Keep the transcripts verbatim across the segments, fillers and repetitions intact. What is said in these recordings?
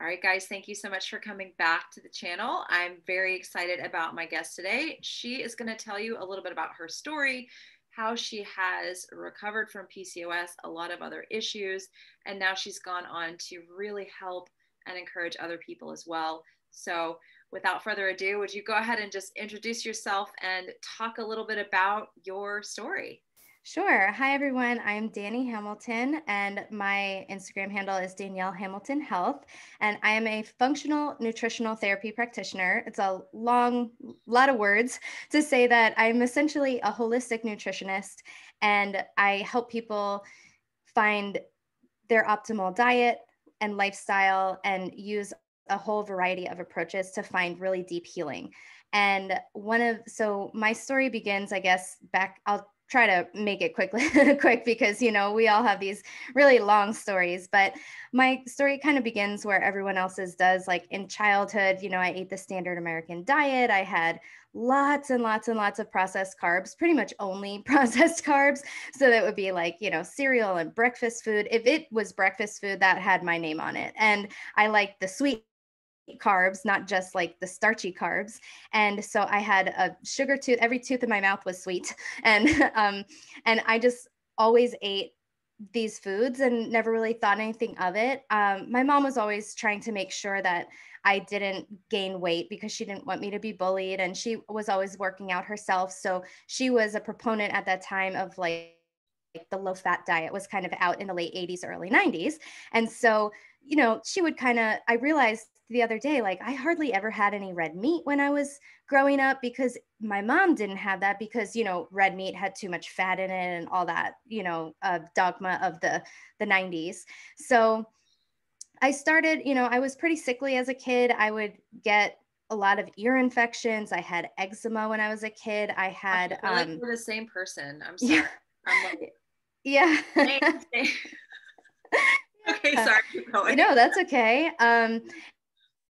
All right, guys, thank you so much for coming back to the channel. I'm very excited about my guest today. She is going to tell you a little bit about her story, how she has recovered from P C O S, a lot of other issues, and now she's gone on to really help and encourage other people as well. So without further ado, would you go ahead and just introduce yourself and talk a little bit about your story? Sure. Hi, everyone. I'm Dani Hamilton, and my Instagram handle is Danielle Hamilton Health, and I am a functional nutritional therapy practitioner. It's a long lot of words to say that I'm essentially a holistic nutritionist, and I help people find their optimal diet and lifestyle and use a whole variety of approaches to find really deep healing. And one of, so my story begins, I guess, back, I'll try to make it quickly quick because, you know, we all have these really long stories, but my story kind of begins where everyone else's does. Like in childhood, you know, I ate the standard American diet. I had lots and lots and lots of processed carbs, pretty much only processed carbs. So that would be like, you know, cereal and breakfast food. If it was breakfast food, that had my name on it. And I liked the sweet carbs, not just like the starchy carbs. And so I had a sugar tooth, every tooth in my mouth was sweet. And, um, and I just always ate these foods and never really thought anything of it. Um, my mom was always trying to make sure that I didn't gain weight because she didn't want me to be bullied. And she was always working out herself. So she was a proponent at that time of like, like the low fat diet was kind of out in the late eighties, early nineties. And so, you know, she would kind of, I realized the other day, like I hardly ever had any red meat when I was growing up because my mom didn't have that because, you know, red meat had too much fat in it and all that, you know, uh, dogma of the, the nineties. So I started, you know, I was pretty sickly as a kid. I would get a lot of ear infections. I had eczema when I was a kid. I had, I feel like um, we're the same person. I'm sorry. Yeah. I'm like, yeah. Same, same. Okay. Sorry. Keep going. No, that's okay. Um,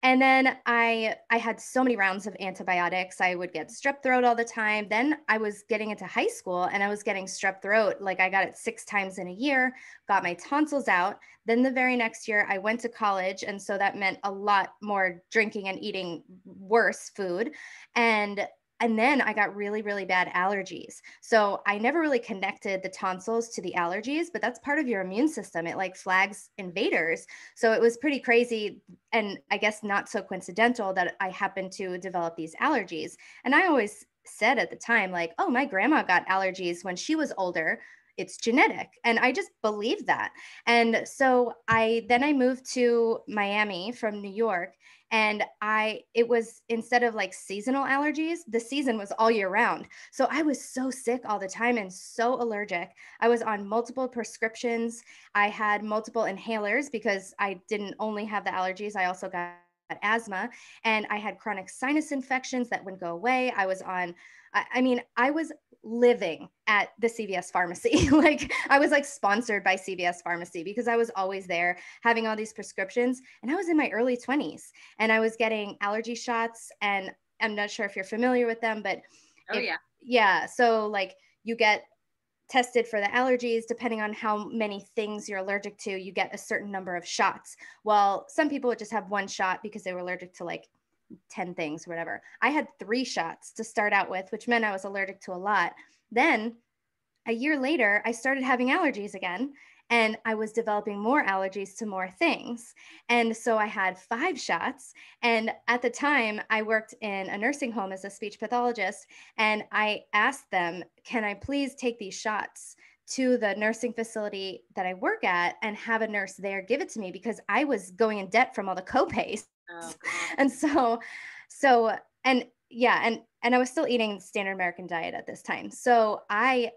And then I I had so many rounds of antibiotics. I would get strep throat all the time. Then I was getting into high school and I was getting strep throat. Like I got it six times in a year, got my tonsils out. Then the very next year I went to college. And so that meant a lot more drinking and eating worse food. And And then I got really, really bad allergies. So I never really connected the tonsils to the allergies, but that's part of your immune system. It like flags invaders. So it was pretty crazy. And I guess not so coincidental that I happened to develop these allergies. And I always said at the time, like, oh, my grandma got allergies when she was older. It's genetic. And I just believed that. And so I, then I moved to Miami from New York. And I, it was instead of like seasonal allergies, the season was all year round. So I was so sick all the time and so allergic. I was on multiple prescriptions. I had multiple inhalers because I didn't only have the allergies. I also got asthma and I had chronic sinus infections that wouldn't go away. I was on, I, I mean, I was living at the C V S pharmacy. Like I was like sponsored by C V S pharmacy because I was always there having all these prescriptions. And I was in my early twenties and I was getting allergy shots. And I'm not sure if you're familiar with them, but oh, if, yeah. Yeah. So like you get tested for the allergies, depending on how many things you're allergic to, you get a certain number of shots. Well, some people would just have one shot because they were allergic to like ten things, whatever. I had three shots to start out with, which meant I was allergic to a lot. Then a year later, I started having allergies again, and I was developing more allergies to more things. And so I had five shots. And at the time I worked in a nursing home as a speech pathologist. And I asked them, can I please take these shots to the nursing facility that I work at and have a nurse there give it to me because I was going in debt from all the copays. Oh, and so, so, and yeah, and, and I was still eating standard American diet at this time. So I,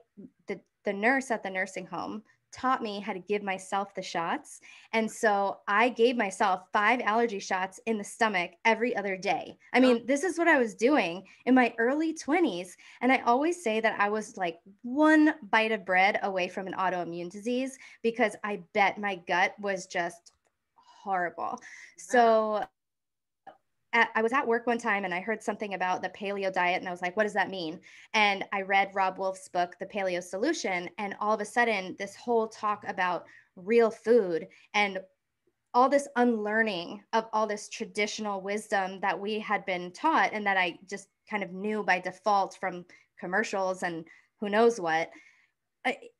the, the nurse at the nursing home taught me how to give myself the shots. And so I gave myself five allergy shots in the stomach every other day. I mean, this is what I was doing in my early twenties. And I always say that I was like one bite of bread away from an autoimmune disease because I bet my gut was just horrible. So I was at work one time and I heard something about the paleo diet and I was like, what does that mean? And I read Rob Wolf's book, The Paleo Solution. And all of a sudden this whole talk about real food and all this unlearning of all this traditional wisdom that we had been taught and that I just kind of knew by default from commercials and who knows what.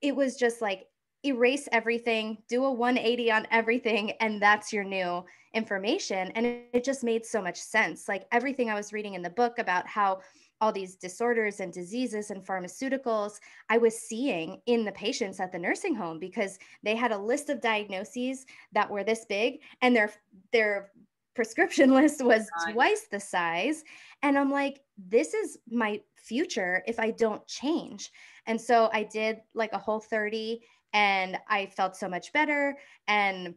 It was just like, erase everything, do a one eighty on everything, and that's your new information. And it, it just made so much sense. Like everything I was reading in the book about how all these disorders and diseases and pharmaceuticals I was seeing in the patients at the nursing home, because they had a list of diagnoses that were this big and their, their prescription list was twice the size. And I'm like, this is my future if I don't change. And so I did like a Whole thirty and I felt so much better. And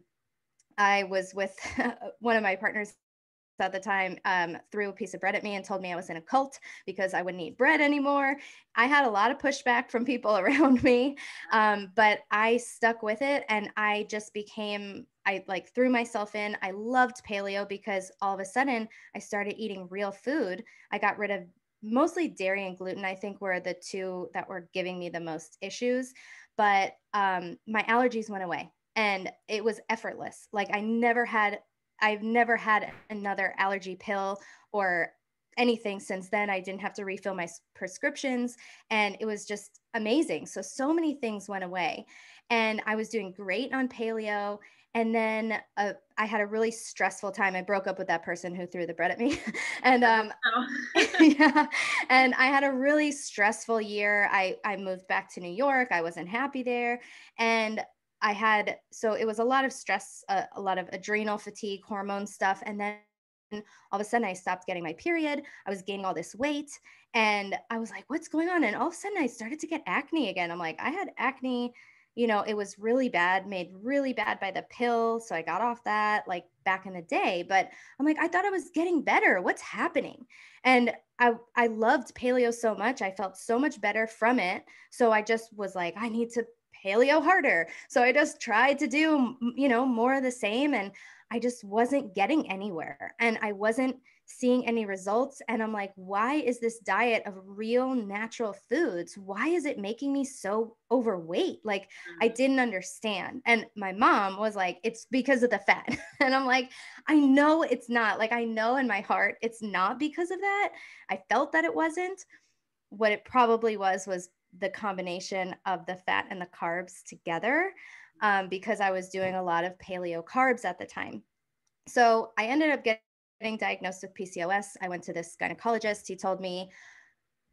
I was with one of my partners at the time, um, threw a piece of bread at me and told me I was in a cult because I wouldn't eat bread anymore. I had a lot of pushback from people around me, um, but I stuck with it and I just became, I like threw myself in. I loved paleo because all of a sudden I started eating real food. I got rid of mostly dairy and gluten, I think were the two that were giving me the most issues, but um, my allergies went away and it was effortless. Like I never had I've never had another allergy pill or anything since then. I didn't have to refill my prescriptions and it was just amazing. So, so many things went away and I was doing great on paleo. And then uh, I had a really stressful time. I broke up with that person who threw the bread at me and, um, oh. yeah. And I had a really stressful year. I, I moved back to New York. I wasn't happy there. And I had, so it was a lot of stress, a, a lot of adrenal fatigue, hormone stuff. And then all of a sudden I stopped getting my period. I was gaining all this weight and I was like, what's going on? And all of a sudden I started to get acne again. I'm like, I had acne, you know, it was really bad, made really bad by the pill. So I got off that like back in the day, but I'm like, I thought I was getting better. What's happening? And I, I loved paleo so much. I felt so much better from it. So I just was like, I need to paleo harder. So I just tried to do, you know, more of the same. And I just wasn't getting anywhere and I wasn't seeing any results. And I'm like, why is this diet of real natural foods? Why is it making me so overweight? Like I didn't understand. And my mom was like, it's because of the fat. And I'm like, I know it's not. Like, I know in my heart, it's not because of that. I felt that it wasn't. What it probably was, was the combination of the fat and the carbs together, um, because I was doing a lot of paleo carbs at the time. So I ended up getting diagnosed with P C O S. I went to this gynecologist. He told me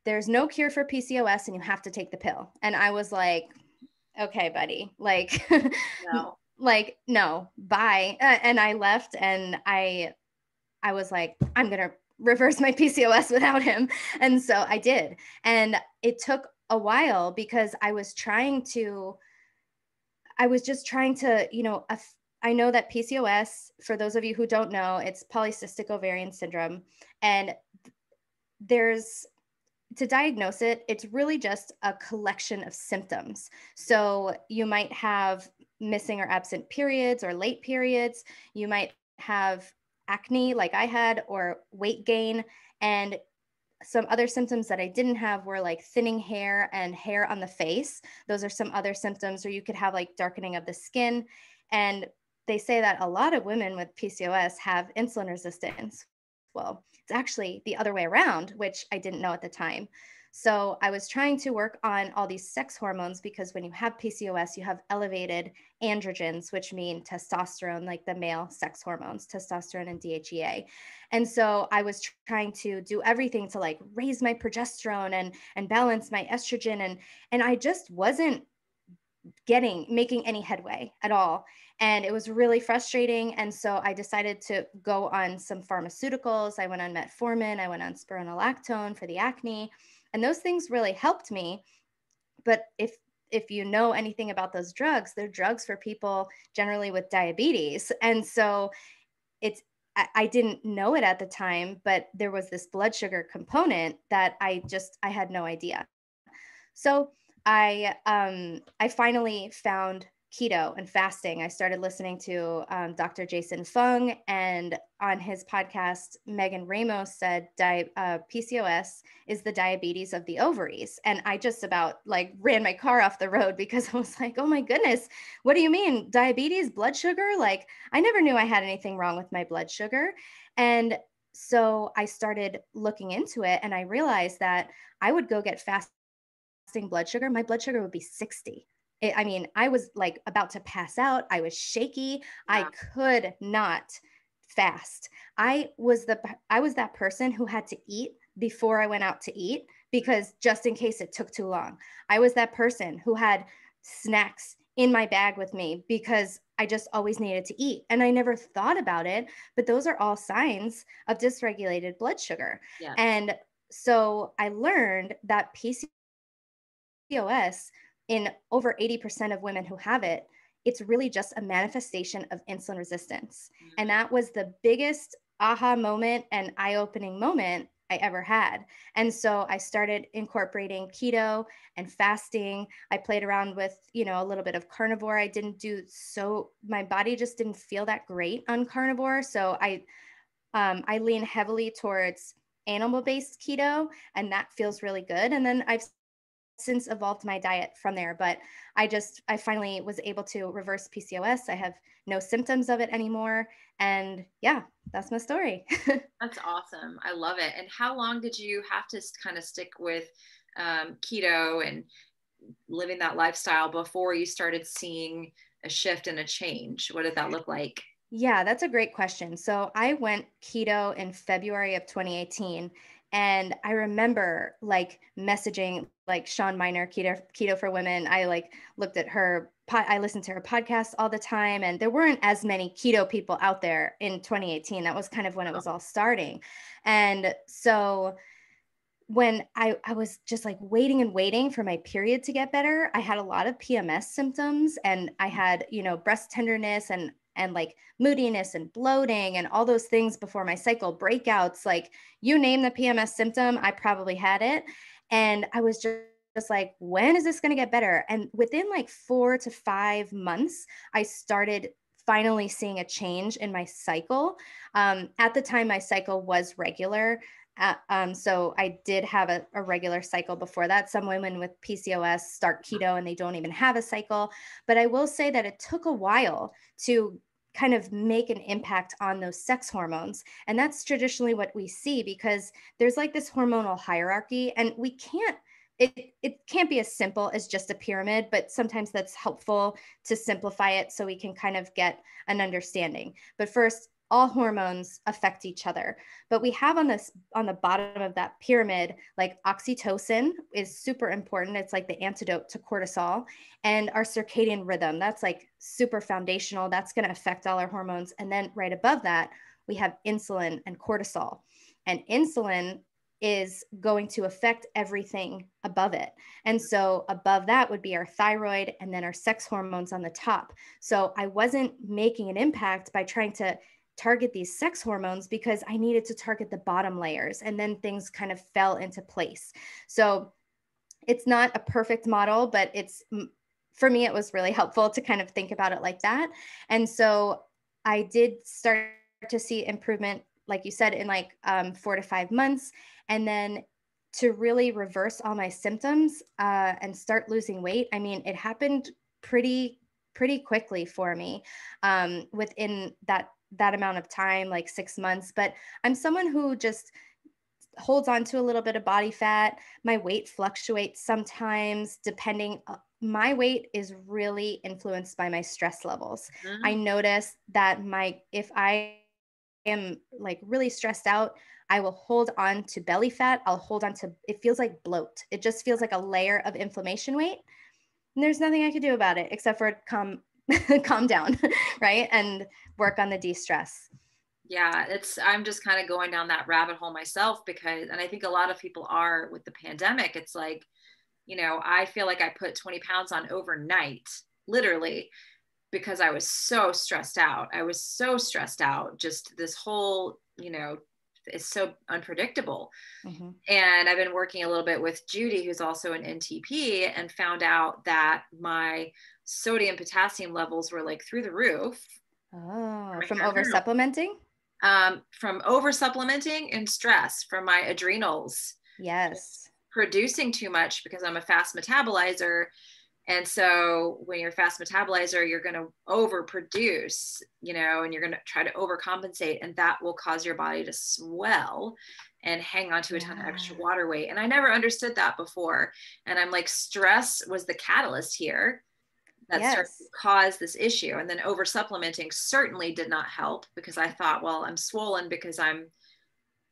there's no cure for P C O S and you have to take the pill. And I was like, okay, buddy, like, no. like, no, bye. Uh, and I left and I, I was like, I'm going to reverse my P C O S without him. And so I did. And it took a while because I was trying to, I was just trying to, you know, I know that P C O S, for those of you who don't know, it's polycystic ovarian syndrome. And there's, to diagnose it, it's really just a collection of symptoms. So you might have missing or absent periods or late periods. You might have acne like I had, or weight gain. And some other symptoms that I didn't have were like thinning hair and hair on the face. Those are some other symptoms. Or you could have like darkening of the skin. And they say that a lot of women with P C O S have insulin resistance. Well, it's actually the other way around, which I didn't know at the time. So I was trying to work on all these sex hormones because when you have P C O S, you have elevated androgens, which mean testosterone, like the male sex hormones, testosterone and D H E A. And so I was trying to do everything to like raise my progesterone and, and balance my estrogen. And, and I just wasn't getting, making any headway at all. And it was really frustrating. And so I decided to go on some pharmaceuticals. I went on metformin, I went on spironolactone for the acne. And those things really helped me. But if, if you know anything about those drugs, they're drugs for people generally with diabetes. And so it's, I, I didn't know it at the time, but there was this blood sugar component that I just, I had no idea. So I, um, I finally found keto and fasting. I started listening to um, Doctor Jason Fung, and on his podcast, Megan Ramos said Di- uh, P C O S is the diabetes of the ovaries. And I just about like ran my car off the road because I was like, oh my goodness, what do you mean? Diabetes, blood sugar? Like I never knew I had anything wrong with my blood sugar. And so I started looking into it, and I realized that I would go get fasting blood sugar. My blood sugar would be sixty. It, I mean, I was like about to pass out. I was shaky. Yeah. I could not fast. I was the, I was that person who had to eat before I went out to eat, because just in case it took too long. I was that person who had snacks in my bag with me because I just always needed to eat. And I never thought about it, but those are all signs of dysregulated blood sugar. Yeah. And so I learned that P C O S, in over eighty percent of women who have it, it's really just a manifestation of insulin resistance. Mm-hmm. And that was the biggest aha moment and eye-opening moment I ever had. And so I started incorporating keto and fasting. I played around with, you know, a little bit of carnivore. I didn't do so, my body just didn't feel that great on carnivore. So I, um, I lean heavily towards animal-based keto, and that feels really good. And then I've since evolved my diet from there, but I just, I finally was able to reverse P C O S. I have no symptoms of it anymore. And yeah, that's my story. That's awesome. I love it. And how long did you have to kind of stick with um, keto and living that lifestyle before you started seeing a shift and a change? What did that look like? Yeah, that's a great question. So I went keto in February of twenty eighteen. And I remember like messaging like Sean Minor, Keto, Keto for Women. I like looked at her, I listened to her podcast all the time, and there weren't as many keto people out there in twenty eighteen. That was kind of when it was all starting. And so when I, I was just like waiting and waiting for my period to get better, I had a lot of P M S symptoms, and I had, you know, breast tenderness and and like moodiness and bloating and all those things before my cycle, breakouts, like you name the P M S symptom, I probably had it. And I was just, just like, when is this going to get better? And within like four to five months, I started finally seeing a change in my cycle. Um, at the time, my cycle was regular. Uh, um, so I did have a, a regular cycle before that. Some women with P C O S start keto and they don't even have a cycle. But I will say that it took a while to kind of make an impact on those sex hormones. And that's traditionally what we see, because there's like this hormonal hierarchy, and we can't, it, it can't be as simple as just a pyramid, but sometimes that's helpful to simplify it so we can kind of get an understanding. But first, all hormones affect each other, but we have on this, on the bottom of that pyramid, like oxytocin is super important. It's like the antidote to cortisol, and our circadian rhythm. That's like super foundational. That's going to affect all our hormones. And then right above that, we have insulin and cortisol, and insulin is going to affect everything above it. And so above that would be our thyroid, and then our sex hormones on the top. So I wasn't making an impact by trying to target these sex hormones, because I needed to target the bottom layers, and then things kind of fell into place. So it's not a perfect model, but it's, for me, it was really helpful to kind of think about it like that. And so I did start to see improvement, like you said, in like um, four to five months. And then to really reverse all my symptoms uh, and start losing weight, I mean, it happened pretty, pretty quickly for me um, within that that amount of time, like six months, but I'm someone who just holds on to a little bit of body fat. My weight fluctuates sometimes depending. My weight is really influenced by my stress levels. Mm-hmm. I notice that my, if I am like really stressed out, I will hold on to belly fat. I'll hold on to, it feels like bloat. It just feels like a layer of inflammation weight, and there's nothing I could do about it except for come calm down, right? And work on the de-stress. Yeah, it's, I'm just kind of going down that rabbit hole myself, because, and I think a lot of people are with the pandemic, it's like, you know, I feel like I put twenty pounds on overnight, literally, because I was so stressed out. I was so stressed out. Just this whole, you know, it's so unpredictable. Mm-hmm. And I've been working a little bit with Judy, who's also an N T P, and found out that my sodium potassium levels were like through the roof. Oh, from over supplementing? Um, from over supplementing and stress from my adrenals. Yes. Producing too much because I'm a fast metabolizer. And so when you're a fast metabolizer, you're going to overproduce, you know, and you're going to try to overcompensate, and that will cause your body to swell and hang on to a ton yeah. of extra water weight. And I never understood that before. And I'm like, stress was the catalyst here that yes. started to cause this issue. And then over supplementing certainly did not help, because I thought, well, I'm swollen because I'm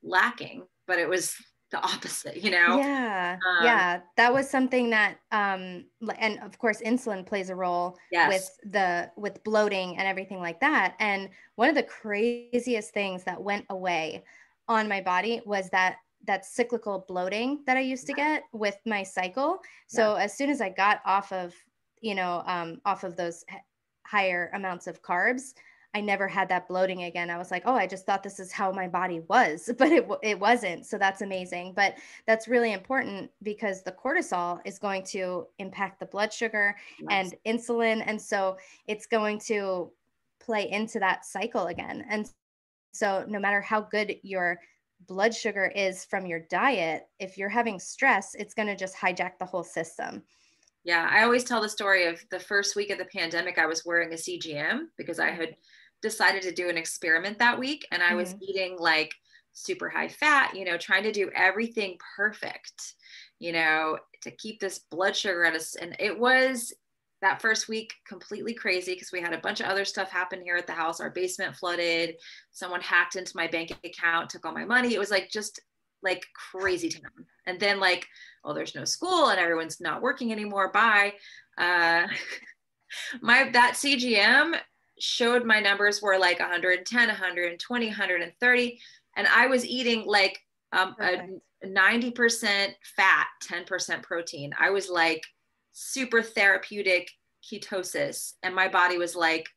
lacking, but it was the opposite, you know? Yeah. Um, yeah. That was something that, um, and of course, insulin plays a role yes. with the, with bloating and everything like that. And one of the craziest things that went away on my body was that, that cyclical bloating that I used yeah. to get with my cycle. So yeah. as soon as I got off of, you know, um, off of those h- higher amounts of carbs, I never had that bloating again. I was like, oh, I just thought this is how my body was, but it it wasn't. So that's amazing. But that's really important, because the cortisol is going to impact the blood sugar nice. and insulin. And so it's going to play into that cycle again. And so no matter how good your blood sugar is from your diet, if you're having stress, it's going to just hijack the whole system. Yeah. I always tell the story of the first week of the pandemic, I was wearing a C G M because I had decided to do an experiment that week. And I was mm-hmm. eating like super high fat, you know, trying to do everything perfect, you know, to keep this blood sugar at us. And it was that first week completely crazy, because we had a bunch of other stuff happen here at the house. Our basement flooded, someone hacked into my bank account, took all my money. It was like, just like crazy time. And then like, well, there's no school and everyone's not working anymore. Bye. Uh, my, that C G M showed my numbers were like one ten, one twenty, one thirty. And I was eating like um, a ninety percent fat, ten percent protein. I was like super therapeutic ketosis. And my body was like,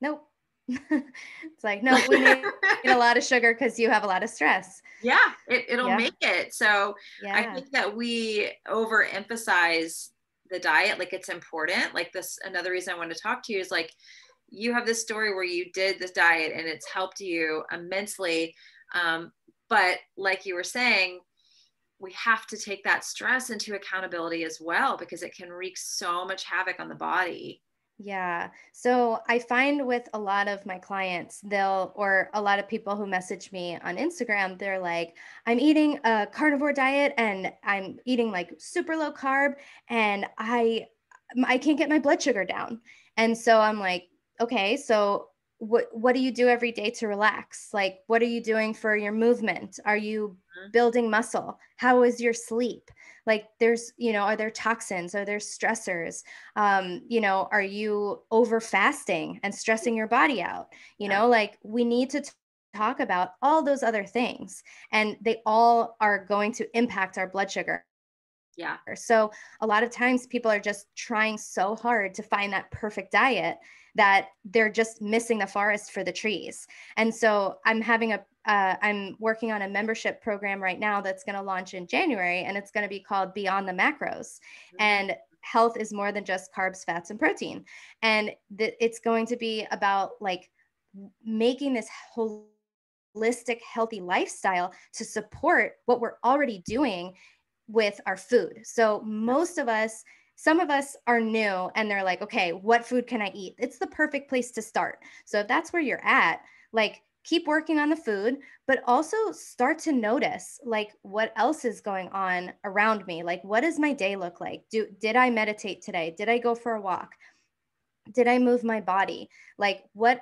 nope. It's like, no, we need a lot of sugar because you have a lot of stress. Yeah, it, it'll yeah. make it. So yeah. I think that we overemphasize the diet. Like, it's important. Like this, another reason I want to talk to you is like, you have this story where you did this diet and it's helped you immensely. Um, but like you were saying, we have to take that stress into accountability as well, because it can wreak so much havoc on the body. Yeah. So I find with a lot of my clients, they'll, or a lot of people who message me on Instagram, they're like, I'm eating a carnivore diet and I'm eating like super low carb and I, I can't get my blood sugar down. And so I'm like, okay, so what, what do you do every day to relax? Like, what are you doing for your movement? Are you building muscle? How is your sleep? Like, there's, you know, are there toxins? Are there stressors? Um, you know, are you over fasting and stressing your body out? You know, like, we need to t- talk about all those other things, and they all are going to impact our blood sugar. Yeah. So a lot of times people are just trying so hard to find that perfect diet that they're just missing the forest for the trees. And so I'm having a, uh, I'm working on a membership program right now that's going to launch in January, and it's going to be called Beyond the Macros. Mm-hmm. And health is more than just carbs, fats, and protein. And th- it's going to be about like making this holistic, healthy lifestyle to support what we're already doing with our food. So most of us, some of us are new and they're like, okay, what food can I eat? It's the perfect place to start. So if that's where you're at, like, keep working on the food, but also start to notice like what else is going on around me. Like, what does my day look like? Do, did I meditate today? Did I go for a walk? Did I move my body? Like, what,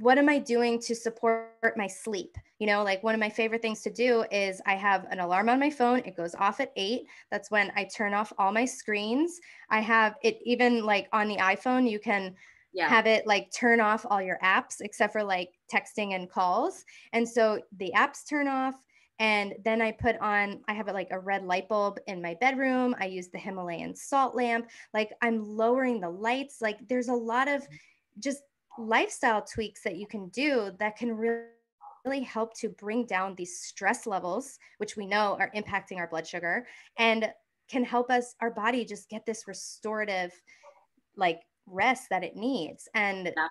what am I doing to support my sleep? You know, like, one of my favorite things to do is I have an alarm on my phone. It goes off at eight. That's when I turn off all my screens. I have it even like on the iPhone, you can yeah. have it like turn off all your apps except for like texting and calls. And so the apps turn off. And then I put on, I have like a red light bulb in my bedroom. I use the Himalayan salt lamp. Like, I'm lowering the lights. Like, there's a lot of just lifestyle tweaks that you can do that can really help to bring down these stress levels, which we know are impacting our blood sugar, and can help us, our body just get this restorative, like rest that it needs. And yeah.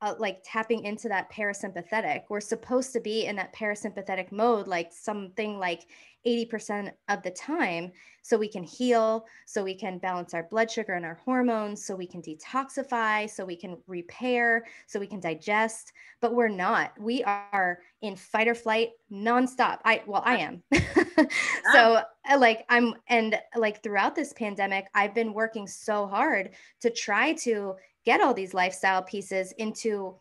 uh, like tapping into that parasympathetic, we're supposed to be in that parasympathetic mode, like something like eighty percent of the time, so we can heal, so we can balance our blood sugar and our hormones, so we can detoxify, so we can repair, so we can digest. But we're not, we are in fight or flight nonstop. I, well, I am. So like I'm, and like throughout this pandemic, I've been working so hard to try to get all these lifestyle pieces into,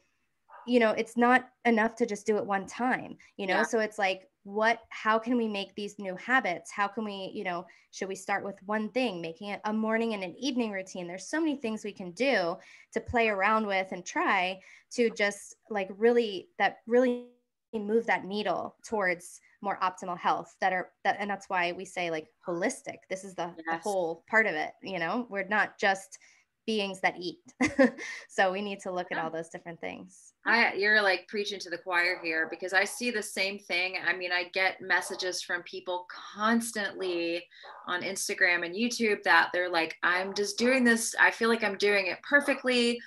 you know, it's not enough to just do it one time, you know? Yeah. So it's like, what, how can we make these new habits? How can we, you know, should we start with one thing, making it a morning and an evening routine? There's so many things we can do to play around with and try to just like really, that really move that needle towards more optimal health that are that. And that's why we say like holistic, this is the, yes. the whole part of it. You know, we're not just beings that eat. So we need to look at all those different things. I, you're like preaching to the choir here, because I see the same thing. I mean, I get messages from people constantly on Instagram and YouTube that they're like, I'm just doing this. I feel like I'm doing it perfectly.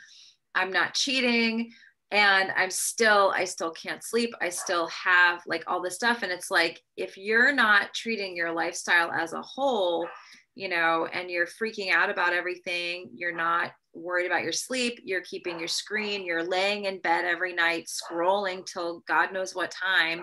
I'm not cheating. And I'm still, I still can't sleep. I still have like all this stuff. And it's like, if you're not treating your lifestyle as a whole, you know, and you're freaking out about everything, you're not worried about your sleep, you're keeping your screen, you're laying in bed every night, scrolling till God knows what time,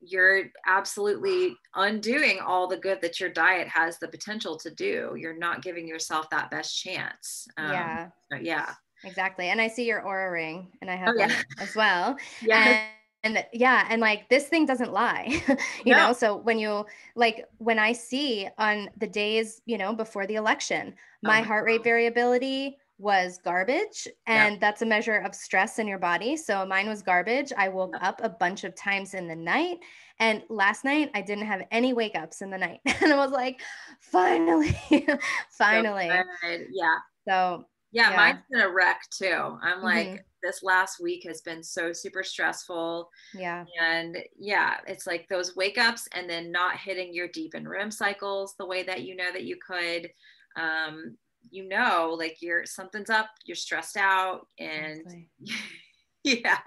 you're absolutely undoing all the good that your diet has the potential to do. You're not giving yourself that best chance. Um, yeah. So yeah. Exactly. And I see your Oura ring, and I have oh, yeah. one as well. Yeah. And- And yeah. And like, this thing doesn't lie, you no. know? So when you, like, when I see on the days, you know, before the election, my oh heart rate God. variability was garbage. And yeah. that's a measure of stress in your body. So mine was garbage. I woke yeah. up a bunch of times in the night. And last night I didn't have any wake ups in the night. And I was like, finally, finally. So yeah. So yeah, yeah, mine's been a wreck too. I'm like, mm-hmm. this last week has been so super stressful. Yeah. And yeah, it's like those wake ups and then not hitting your deep and REM cycles the way that you know that you could. Um, you know, like you're, something's up, you're stressed out, and exactly. yeah.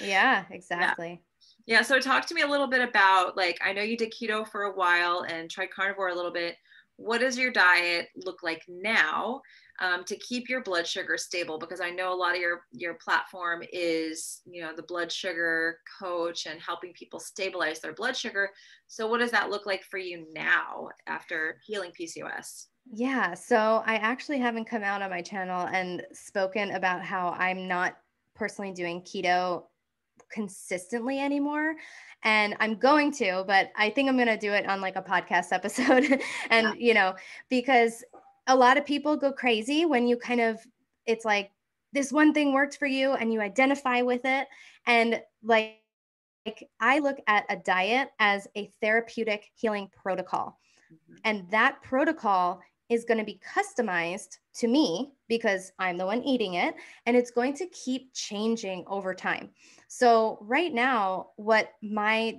Yeah, exactly. Yeah. yeah. So talk to me a little bit about, like, I know you did keto for a while and tried carnivore a little bit. What does your diet look like now um, to keep your blood sugar stable? Because I know a lot of your, your platform is, you know, the blood sugar coach and helping people stabilize their blood sugar. So what does that look like for you now after healing P C O S? Yeah. So I actually haven't come out on my channel and spoken about how I'm not personally doing keto consistently anymore. And I'm going to, but I think I'm going to do it on like a podcast episode. And, yeah. you know, because a lot of people go crazy when you kind of, it's like this one thing worked for you and you identify with it. And like, like I look at a diet as a therapeutic healing protocol. Mm-hmm. And that protocol is going to be customized to me because I'm the one eating it, and it's going to keep changing over time. So right now, what my,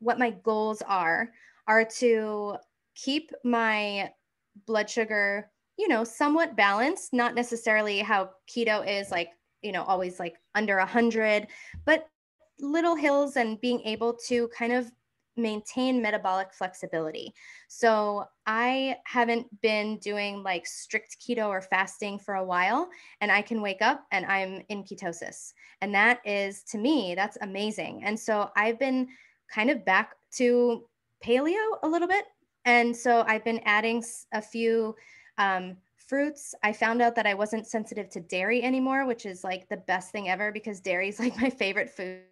what my goals are, are to keep my blood sugar, you know, somewhat balanced, not necessarily how keto is, like, you know, always like under a hundred, but little hills, and being able to kind of maintain metabolic flexibility. So I haven't been doing like strict keto or fasting for a while, and I can wake up and I'm in ketosis. And that is, to me, that's amazing. And so I've been kind of back to paleo a little bit. And so I've been adding a few, um, fruits. I found out that I wasn't sensitive to dairy anymore, which is like the best thing ever, because dairy is like my favorite food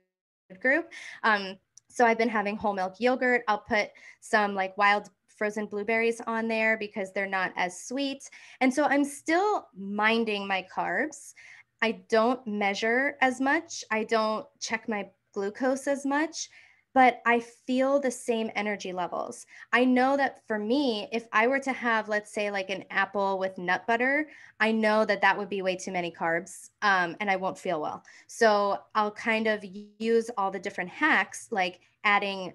group. Um, So I've been having whole milk yogurt. I'll put some like wild frozen blueberries on there because they're not as sweet. And so I'm still minding my carbs. I don't measure as much. I don't check my glucose as much, but I feel the same energy levels. I know that for me, if I were to have, let's say, like an apple with nut butter, I know that that would be way too many carbs, um, and I won't feel well. So I'll kind of use all the different hacks, like adding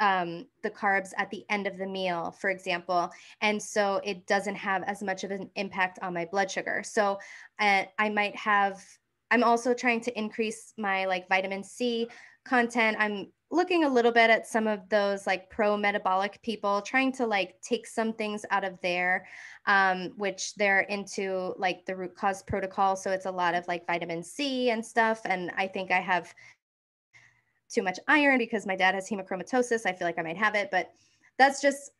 um, the carbs at the end of the meal, for example. And so it doesn't have as much of an impact on my blood sugar. So uh, I might have, I'm also trying to increase my like vitamin C content. I'm looking a little bit at some of those like pro-metabolic people, trying to like take some things out of there, um, which they're into like the root cause protocol. So it's a lot of like vitamin C and stuff. And I think I have too much iron because my dad has hemochromatosis. I feel like I might have it, but that's just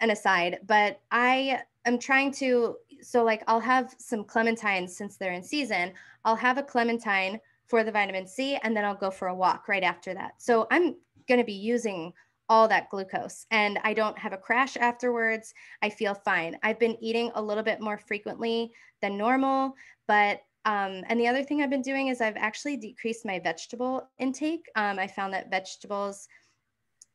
an aside. But I am trying to, so like I'll have some clementines since they're in season. I'll have a clementine for the vitamin C, and then I'll go for a walk right after that. So I'm going to be using all that glucose, and I don't have a crash afterwards. I feel fine. I've been eating a little bit more frequently than normal, but, um, and the other thing I've been doing is I've actually decreased my vegetable intake. Um, I found that vegetables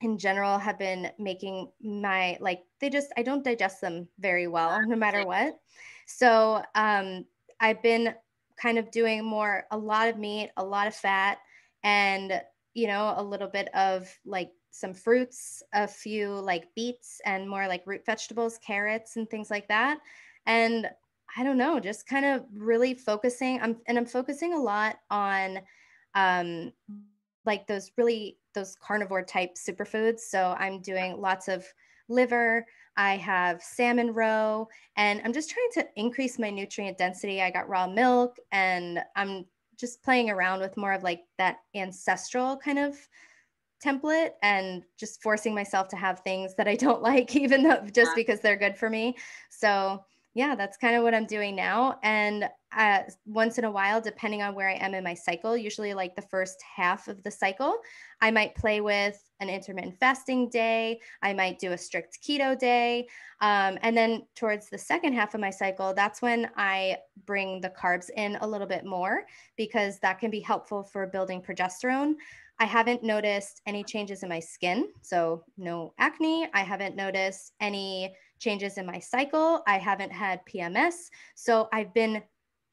in general have been making my, like, they just, I don't digest them very well, no matter what. So, um, I've been kind of doing more, a lot of meat, a lot of fat, and, you know, a little bit of like some fruits, a few like beets and more like root vegetables, carrots and things like that. And I don't know, just kind of really focusing, I'm, and I'm focusing a lot on um, like those really, those carnivore type superfoods. So I'm doing lots of liver, I have salmon roe, and I'm just trying to increase my nutrient density. I got raw milk, and I'm just playing around with more of like that ancestral kind of template, and just forcing myself to have things that I don't like, even though just because they're good for me. So yeah, that's kind of what I'm doing now. And uh, once in a while, depending on where I am in my cycle, usually like the first half of the cycle, I might play with an intermittent fasting day. I might do a strict keto day. Um, and then towards the second half of my cycle, that's when I bring the carbs in a little bit more, because that can be helpful for building progesterone. I haven't noticed any changes in my skin, so no acne. I haven't noticed any changes in my cycle. I haven't had P M S. So I've been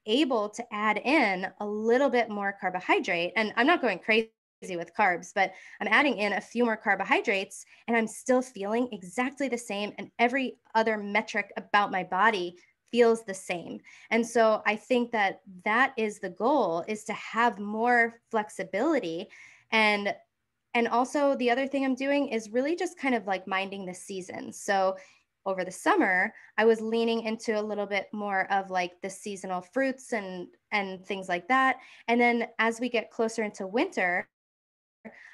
able to add in a little bit more carbohydrate, and I'm not going crazy with carbs, but I'm adding in a few more carbohydrates, and I'm still feeling exactly the same. And every other metric about my body feels the same. And so I think that that is the goal, is to have more flexibility. And, and also the other thing I'm doing is really just kind of like minding the season. So over the summer, I was leaning into a little bit more of like the seasonal fruits and, and things like that. And then as we get closer into winter,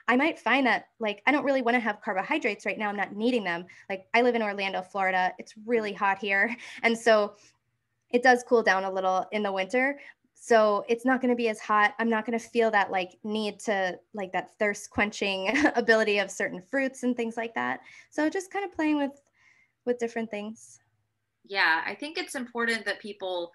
I might find that like, I don't really want to have carbohydrates right now. I'm not needing them. Like I live in Orlando, Florida. It's really hot here. And so it does cool down a little in the winter. So it's not going to be as hot. I'm not going to feel that like need to like that thirst quenching ability of certain fruits and things like that. So just kind of playing with, with different things. Yeah. I think it's important that people,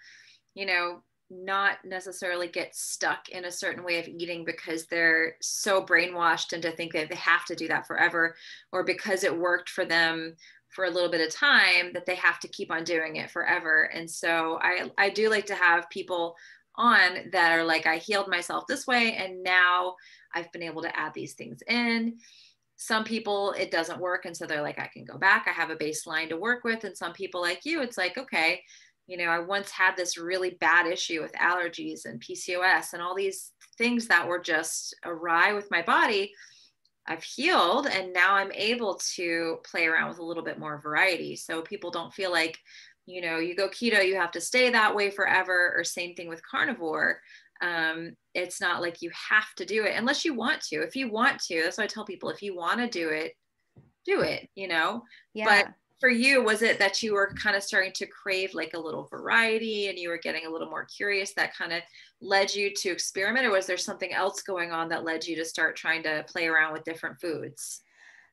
you know, not necessarily get stuck in a certain way of eating because they're so brainwashed into thinking that they have to do that forever, or because it worked for them for a little bit of time that they have to keep on doing it forever. And so I, I do like to have people on that are like, I healed myself this way, and now I've been able to add these things in. Some people it doesn't work, and so they're like, I can go back, I have a baseline to work with. And some people like you, it's like, okay, you know, I once had this really bad issue with allergies and P C O S and all these things that were just awry with my body. I've healed, and now I'm able to play around with a little bit more variety. So people don't feel like, you know, you go keto, you have to stay that way forever, or same thing with carnivore. Um, it's not like you have to do it unless you want to. If you want to, that's what I tell people, if you want to do it, do it, you know? Yeah. But for you, was it that you were kind of starting to crave like a little variety, and you were getting a little more curious, that kind of led you to experiment, or was there something else going on that led you to start trying to play around with different foods?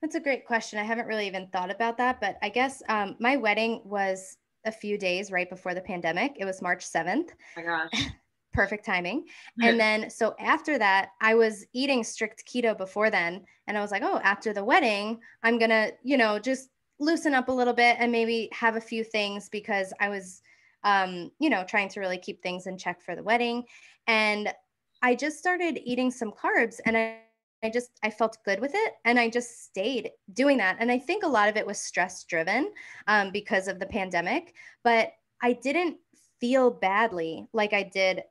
That's a great question. I haven't really even thought about that, but I guess, um, my wedding was a few days right before the pandemic. It was March seventh. Oh my gosh. Perfect timing. And then, so after that, I was eating strict keto before then. And I was like, oh, after the wedding, I'm going to, you know, just loosen up a little bit and maybe have a few things, because I was, um, you know, trying to really keep things in check for the wedding. And I just started eating some carbs, and I, I just, I felt good with it. And I just stayed doing that. And I think a lot of it was stress driven um, because of the pandemic, but I didn't feel badly like I did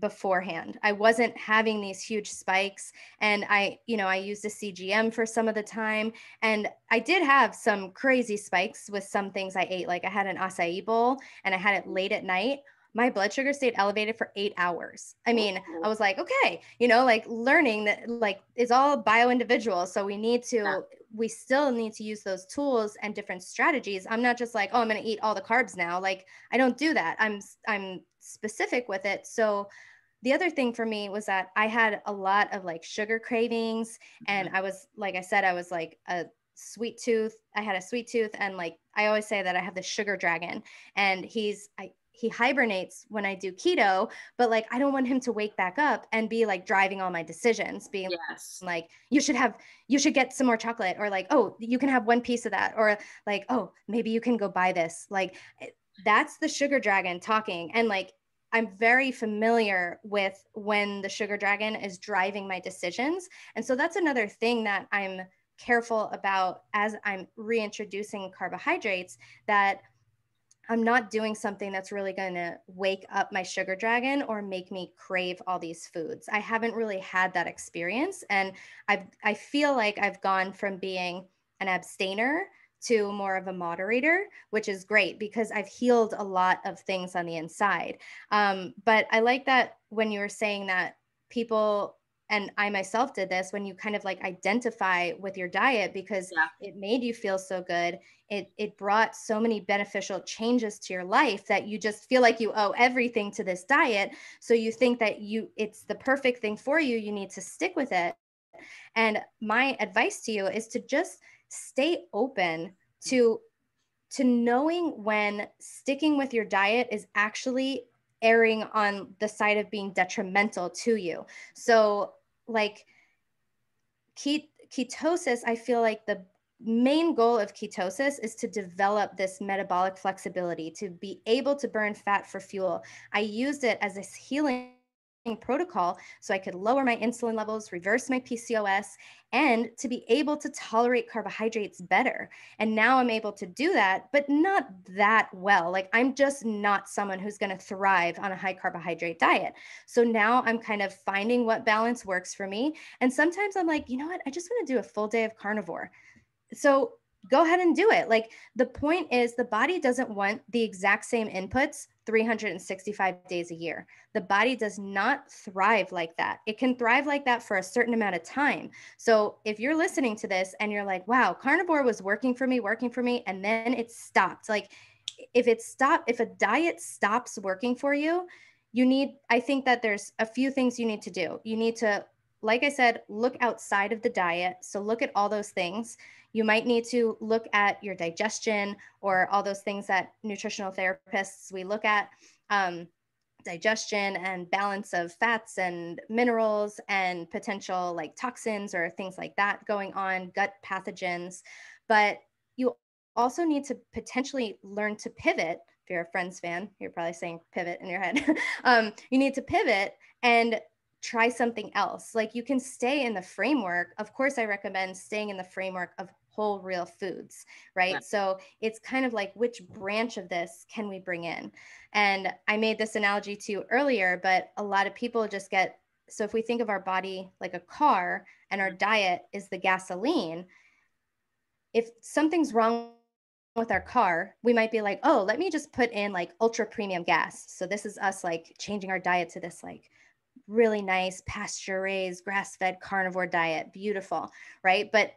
beforehand. I wasn't having these huge spikes. And I, you know, I used a C G M for some of the time. And I did have some crazy spikes with some things I ate. Like I had an acai bowl and I had it late at night. My blood sugar stayed elevated for eight hours. I mean, I was like, okay, you know, like learning that like it's all bio-individual. So we need to, yeah. we still need to use those tools and different strategies. I'm not just like, oh, I'm going to eat all the carbs now. Like I don't do that. I'm, I'm specific with it. So the other thing for me was that I had a lot of like sugar cravings. Mm-hmm. And I was, like I said, I was like a sweet tooth. I had a sweet tooth. And like, I always say that I have the sugar dragon and he's, I, he hibernates when I do keto, but like, I don't want him to wake back up and be like driving all my decisions, being yes. like, you should have, you should get some more chocolate, or like, oh, you can have one piece of that. Or like, oh, maybe you can go buy this. Like that's the sugar dragon talking. And like, I'm very familiar with when the sugar dragon is driving my decisions. And so that's another thing that I'm careful about as I'm reintroducing carbohydrates, that I'm not doing something that's really going to wake up my sugar dragon or make me crave all these foods. I haven't really had that experience. And I've, I feel like I've gone from being an abstainer to more of a moderator, which is great because I've healed a lot of things on the inside. Um, but I like that when you were saying that people, and I myself did this, when you kind of like identify with your diet, because yeah. it made you feel so good. It, it brought so many beneficial changes to your life that you just feel like you owe everything to this diet. So you think that you, it's the perfect thing for you. You need to stick with it. And my advice to you is to just stay open to, to knowing when sticking with your diet is actually erring on the side of being detrimental to you. So like ketosis, I feel like the main goal of ketosis is to develop this metabolic flexibility, to be able to burn fat for fuel. I used it as this healing protocol so I could lower my insulin levels, reverse my P C O S, and to be able to tolerate carbohydrates better. And now I'm able to do that, but not that well. Like I'm just not someone who's going to thrive on a high carbohydrate diet. So now I'm kind of finding what balance works for me. And sometimes I'm like, you know what? I just want to do a full day of carnivore. So go ahead and do it. Like the point is the body doesn't want the exact same inputs three hundred sixty-five days a year. The body does not thrive like that. It can thrive like that for a certain amount of time. So if you're listening to this and you're like, wow, carnivore was working for me, working for me, and then it stopped. Like if it stopped, if a diet stops working for you, you need, I think that there's a few things you need to do. You need to, like I said, look outside of the diet. So look at all those things. You might need to look at your digestion or all those things that nutritional therapists, we look at um, digestion and balance of fats and minerals and potential like toxins or things like that going on, gut pathogens. But you also need to potentially learn to pivot. If you're a Friends fan, you're probably saying pivot in your head. um, you need to pivot and try something else. Like you can stay in the framework. Of course, I recommend staying in the framework of whole real foods, right? right? So it's kind of like, which branch of this can we bring in? And I made this analogy to you earlier, but a lot of people just get, so if we think of our body like a car and our diet is the gasoline, if something's wrong with our car, we might be like, oh, let me just put in like ultra premium gas. So this is us like changing our diet to this like really nice pasture raised, grass fed carnivore diet. Beautiful, right? But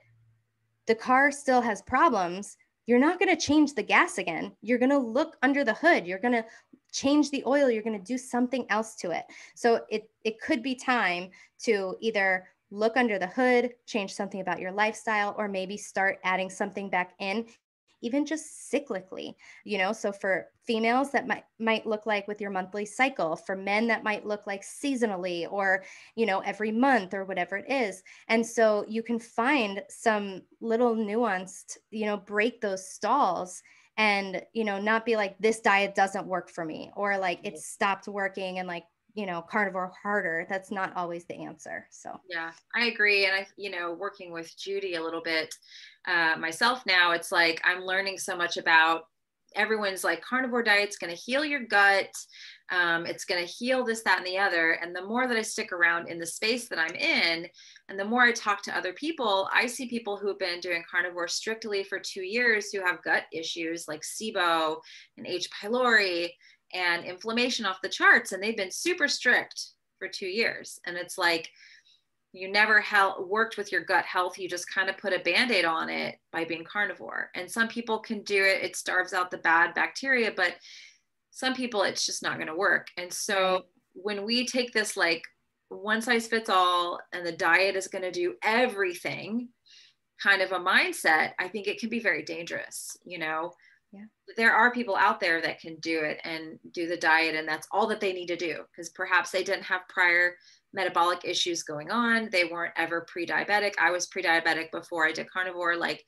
the car still has problems. You're not going to change the gas again. You're going to look under the hood. You're going to change the oil. You're going to do something else to it. So it, it could be time to either look under the hood, change something about your lifestyle, or maybe start adding something back in, even just cyclically, you know? So for females that might, might look like with your monthly cycle, for men that might look like seasonally or, you know, every month or whatever it is. And so you can find some little nuanced, you know, break those stalls and, you know, not be like, this diet doesn't work for me, or like it stopped working and like, you know, carnivore harder. That's not always the answer. So yeah, I agree. And I, you know, working with Judy a little bit uh, myself now, it's like, I'm learning so much about everyone's like carnivore diet's going to heal your gut. Um, it's going to heal this, that, and the other. And the more that I stick around in the space that I'm in, and the more I talk to other people, I see people who've been doing carnivore strictly for two years who have gut issues like SIBO and H. pylori and inflammation off the charts. And they've been super strict for two years. And it's like, you never hel- worked with your gut health. You just kind of put a Band-Aid on it by being carnivore. And some people can do it. It starves out the bad bacteria, but some people it's just not going to work. And so when we take this, like, one size fits all and the diet is going to do everything kind of a mindset, I think it can be very dangerous. You know, yeah. There are people out there that can do it and do the diet, and that's all that they need to do, because perhaps they didn't have prior metabolic issues going on. They weren't ever pre-diabetic. I was pre-diabetic before I did carnivore. Like,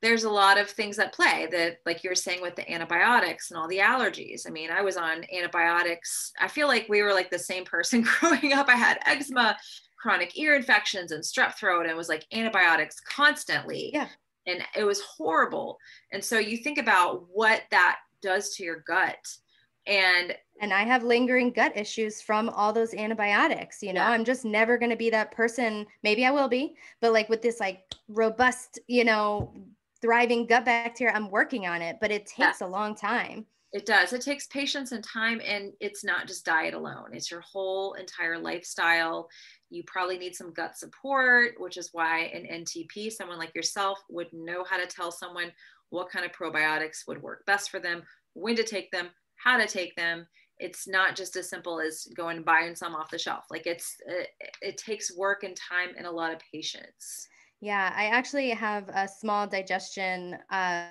there's a lot of things at play that, like you were saying, with the antibiotics and all the allergies. I mean, I was on antibiotics. I feel like we were like the same person growing up. I had eczema, chronic ear infections, and strep throat, and was like antibiotics constantly. Yeah. And it was horrible. And so you think about what that does to your gut. And and I have lingering gut issues from all those antibiotics, you know, yeah. I'm just never going to be that person. Maybe I will be, but like with this, like, robust, you know, thriving gut bacteria, I'm working on it, but it takes yeah. a long time. It does. It takes patience and time. And it's not just diet alone. It's your whole entire lifestyle. You probably need some gut support, which is why an N T P, someone like yourself, would know how to tell someone what kind of probiotics would work best for them, when to take them, how to take them. It's not just as simple as going and buying some off the shelf. Like, it's, it, it takes work and time and a lot of patience. Yeah. I actually have a small digestion uh,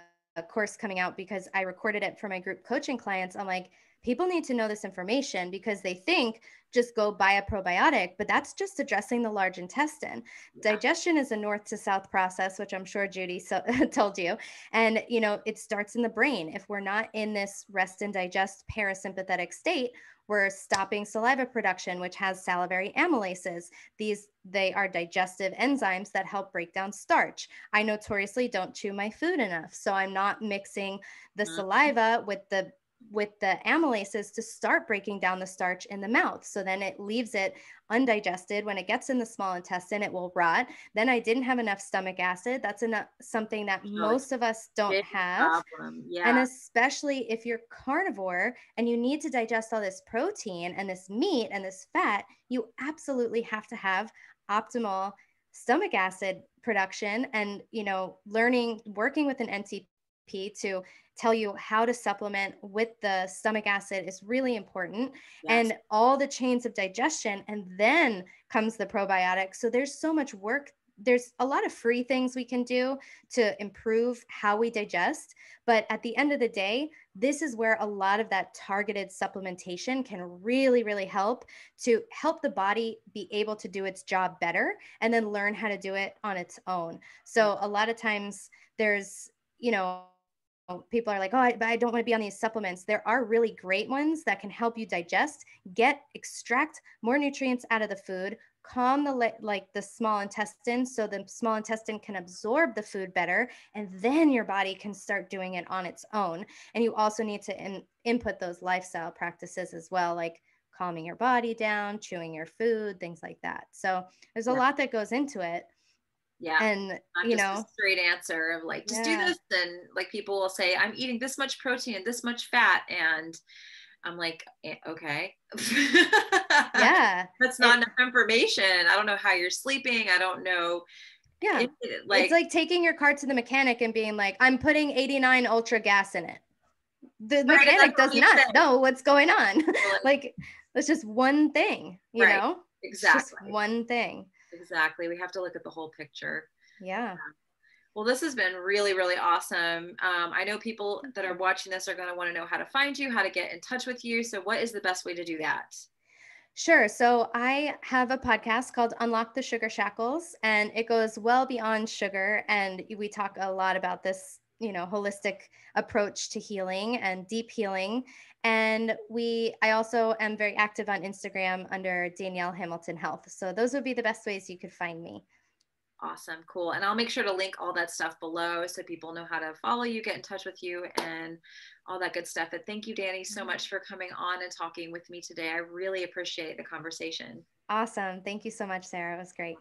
course coming out because I recorded it for my group coaching clients. I'm like, people need to know this information because they think just go buy a probiotic, but that's just addressing the large intestine. Yeah. Digestion is a north to south process, which I'm sure Judy so, told you. And, you know, it starts in the brain. If we're not in this rest and digest parasympathetic state, we're stopping saliva production, which has salivary amylases. These, they are digestive enzymes that help break down starch. I notoriously don't chew my food enough, so I'm not mixing the mm-hmm. saliva with the with the amylases to start breaking down the starch in the mouth. So then it leaves it undigested. When it gets in the small intestine, it will rot. Then I didn't have enough stomach acid. That's enough, something that most of us don't have. Yeah. And especially if you're carnivore and you need to digest all this protein and this meat and this fat, you absolutely have to have optimal stomach acid production. And, you know, learning, working with an N T P to tell you how to supplement with the stomach acid is really important. Yes. And all the chains of digestion, and then comes the probiotics. So there's so much work. There's a lot of free things we can do to improve how we digest. But at the end of the day, this is where a lot of that targeted supplementation can really, really help to help the body be able to do its job better and then learn how to do it on its own. So a lot of times there's, you know, people are like, oh, I, I don't want to be on these supplements. There are really great ones that can help you digest, get, extract more nutrients out of the food, calm the, like the small intestine, so the small intestine can absorb the food better, and then your body can start doing it on its own. And you also need to in, input those lifestyle practices as well, like calming your body down, chewing your food, things like that. So there's a lot that goes into it. Yeah. And not, you know, a straight answer of like, just yeah. do this. And like, people will say, I'm eating this much protein and this much fat. And I'm like, okay. Yeah. That's not it, enough information. I don't know how you're sleeping. I don't know. Yeah. It, like, it's like taking your car to the mechanic and being like, I'm putting eighty-nine ultra gas in it. The right, mechanic does not said. know what's going on. Like, it's just one thing, you right. know, exactly. It's just one thing. Exactly. We have to look at the whole picture. Yeah. Um, well, this has been really, really awesome. Um, I know people that are watching this are going to want to know how to find you, how to get in touch with you. So what is the best way to do that? Sure. So I have a podcast called Unlock the Sugar Shackles, and it goes well beyond sugar. And we talk a lot about this, you know, holistic approach to healing and deep healing. And we, I also am very active on Instagram under Danielle Hamilton Health. So those would be the best ways you could find me. Awesome. Cool. And I'll make sure to link all that stuff below so people know how to follow you, get in touch with you, and all that good stuff. And thank you, Dani, so much for coming on and talking with me today. I really appreciate the conversation. Awesome. Thank you so much, Sarah. It was great.